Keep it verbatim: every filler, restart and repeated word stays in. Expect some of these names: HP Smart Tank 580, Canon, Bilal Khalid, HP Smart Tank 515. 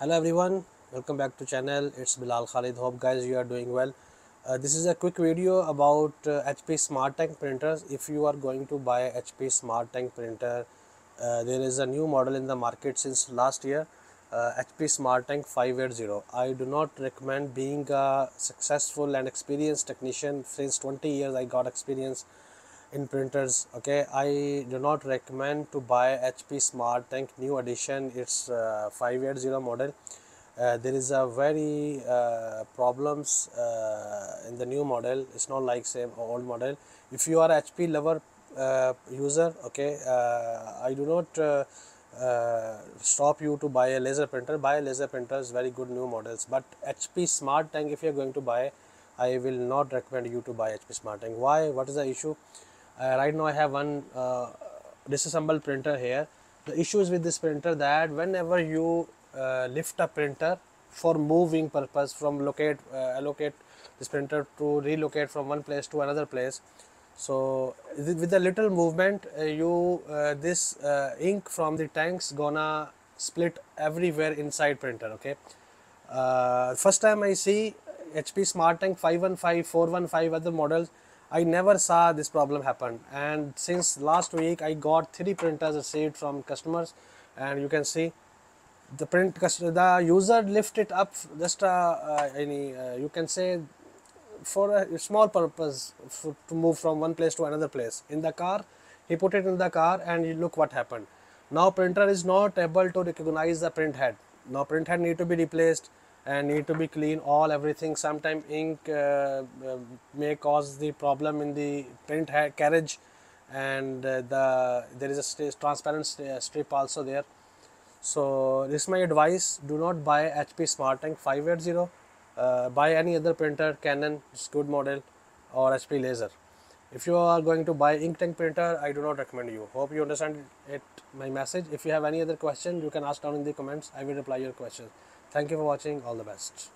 Hello everyone, welcome back to channel. It's Bilal Khalid. Hope guys you are doing well. Uh, this is a quick video about uh, H P Smart Tank printers. If you are going to buy H P Smart Tank printer, uh, there is a new model in the market since last year, uh, H P Smart Tank five eighty. I do not recommend being a successful and experienced technician. Since twenty years I got experience in printers. Okay, I do not recommend to buy H P Smart Tank new edition. It's uh, five eighty model. Uh, there is a very uh, problems uh, in the new model. It's not like same old model. If you are H P lover uh, user, okay, uh, I do not uh, uh, stop you to buy a laser printer. Buy a laser printers, very good new models. But H P Smart Tank, if you are going to buy, I will not recommend you to buy H P Smart Tank. Why? What is the issue? Uh, right now I have one uh, disassembled printer here. The issue is with this printer that whenever you uh, lift a printer for moving purpose, from locate uh, allocate this printer to relocate from one place to another place, so with a little movement uh, you uh, this uh, ink from the tanks gonna split everywhere inside printer. Okay, uh, first time I see H P Smart Tank five one five, four one five, other models, I never saw this problem happen. And since last week I got three printers received from customers, and you can see the print the user lift it up just uh, uh, any uh, you can say for a small purpose, for, to move from one place to another place in the car. He put it in the car and you look what happened. Now printer is not able to recognize the print head. Now print head need to be replaced and need to be clean, all everything. Sometimes ink uh, uh, may cause the problem in the print head carriage, and uh, the there is a st transparent st strip also there. So this is my advice: do not buy H P Smart Tank five eighty. Uh, buy any other printer, Canon, it's good model, or H P Laser. If you are going to buy ink tank printer, I do not recommend you. Hope you understand it my message. If you have any other question, you can ask down in the comments. I will reply your questions. Thank you for watching. All the best.